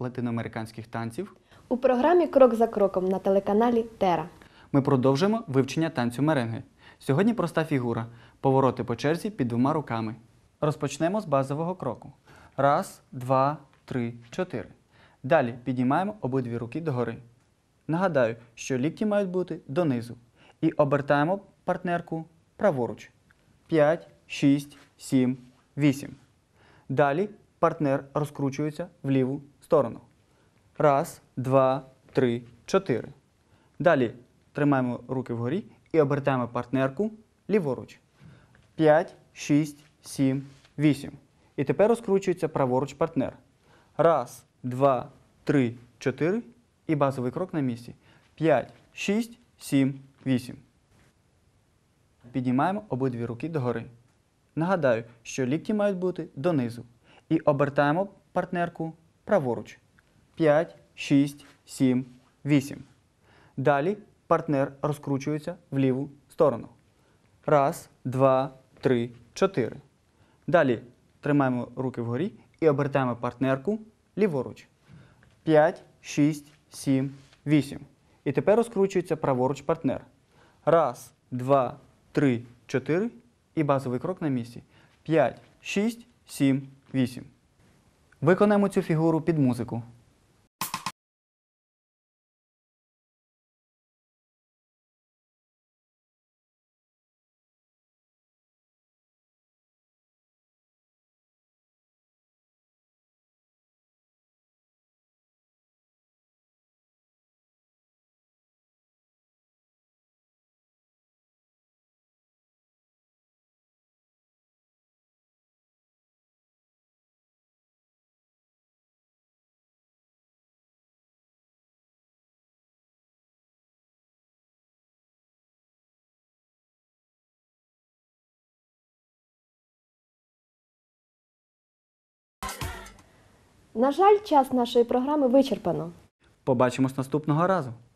латиноамериканських танців у програмі «Крок за кроком» на телеканалі Тера. Ми продовжимо вивчення танцю меренге. Сьогодні проста фігура – повороти по черзі під двома руками. Розпочнемо з базового кроку. Раз, два, три, чотири. Далі піднімаємо обидві руки догори. Нагадаю, що лікті мають бути донизу. І обертаємо партнерку праворуч. 5, 6, 7, 8. Далі партнер розкручується в ліву сторону. Раз, два, три, чотири. Далі тримаємо руки вгорі і обертаємо партнерку ліворуч. 5, 6, 7, 8. І тепер розкручується праворуч партнер. Раз, два, три, чотири. І базовий крок на місці. 5, 6, 7, 8. Піднімаємо обидві руки догори. Нагадаю, що лікті мають бути донизу. І обертаємо партнерку праворуч. 5, 6, 7, 8. Далі партнер розкручується в ліву сторону. Раз, два, три, чотири. Далі тримаємо руки вгорі і обертаємо партнерку ліворуч. 5, 6, 7, 8. І тепер розкручується праворуч партнер. Раз, два, три, чотири. І базовий крок на місці. 5, 6, 7, 8. Виконаємо цю фігуру під музику. На жаль, час нашої програми вичерпано. Побачимось наступного разу.